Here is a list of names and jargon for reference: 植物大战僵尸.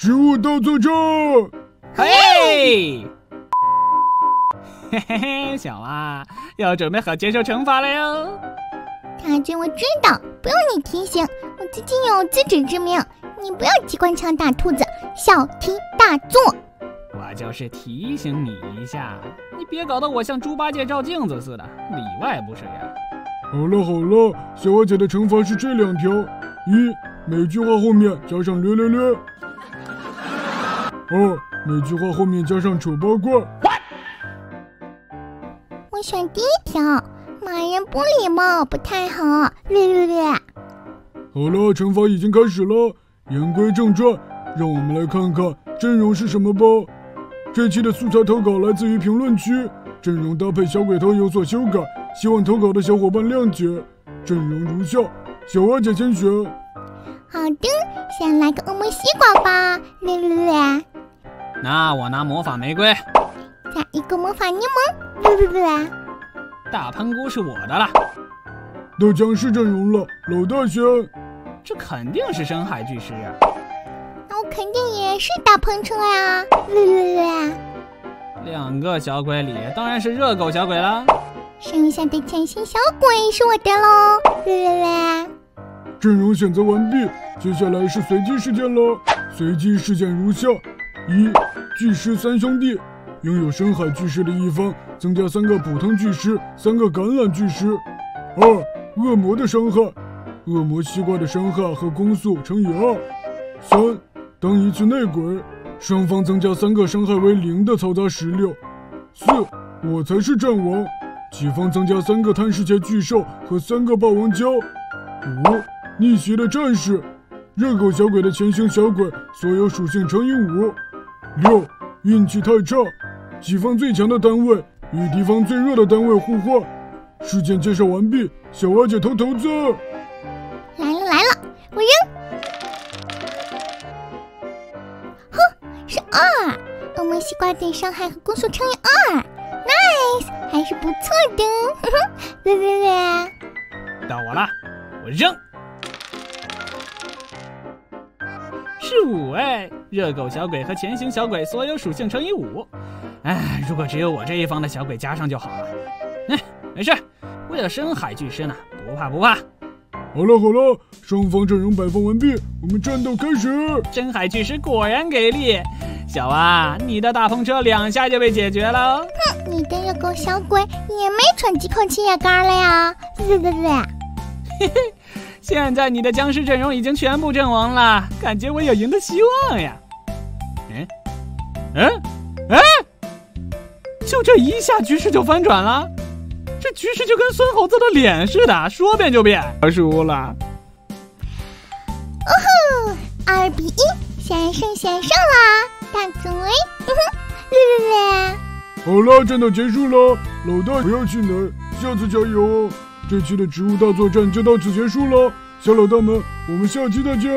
植物大作战！嘿，嘿嘿嘿，小蛙要准备好接受惩罚了哟。大军，我知道，不用你提醒，我自己有自知之明。你不要机关枪打兔子，小题大做。我就是提醒你一下，你别搞得我像猪八戒照镜子似的，里外不是人。好了好了，小蛙姐的惩罚是这两条：一，每句话后面加上略略略。 哦，每句话后面加上丑八怪。我选第一条，骂人不礼貌，不太好。略略略。好了，惩罚已经开始了。言归正传，让我们来看看阵容是什么吧。这期的素材投稿来自于评论区，阵容搭配小鬼头有所修改，希望投稿的小伙伴谅解。阵容如下：小蛙姐先选。好的，先来个恶魔西瓜吧。略略略。 那我拿魔法玫瑰，加一个魔法柠檬，对不对？大喷菇是我的了。都僵尸阵容了，老大选。这肯定是深海巨石啊。那我肯定也是大喷车呀、啊，对对对。两个小鬼里，当然是热狗小鬼了。剩下的潜行小鬼是我的喽，对对对。阵容选择完毕，接下来是随机事件喽。随机事件如下。 一巨石三兄弟，拥有深海巨石的一方增加3个普通巨石、3个橄榄巨石。二恶魔的伤害，恶魔西瓜的伤害和攻速乘以2。三当一次内鬼，双方增加3个伤害为0的嘈杂石榴。四我才是战王，己方增加3个贪食蟹巨兽和3个霸王胶。五逆袭的战士，热狗小鬼的前行小鬼所有属性乘以5。 6运气太差，己方最强的单位与敌方最弱的单位互换。事件介绍完毕，小蛙姐投骰子。来了来了，我扔。哼，是2。恶魔西瓜对伤害和攻速乘以2，nice， 还是不错的。呵呵，对对对。到我了，我扔。 是5哎，热狗小鬼和前行小鬼所有属性乘以5。哎，如果只有我这一方的小鬼加上就好了。哎，没事，为了深海巨狮呢，不怕不怕。好了好了，双方阵容摆放完毕，我们战斗开始。深海巨狮果然给力，小蛙，你的大风车2下就被解决了。哼，你的热狗小鬼也没喘几口气也干了呀。对对对。嘿嘿。 现在你的僵尸阵容已经全部阵亡了，感觉我有赢的希望呀！嗯，嗯，哎，就这一下局势就翻转了，这局势就跟孙猴子的脸似的，说变就变。我输了。哦吼，2比1，险胜啦！大嘴，呵呵，略略略。好了，战斗结束了，老大不要气馁，下次加油哦。 这期的植物大作战就到此结束了，小老大们，我们下期再见。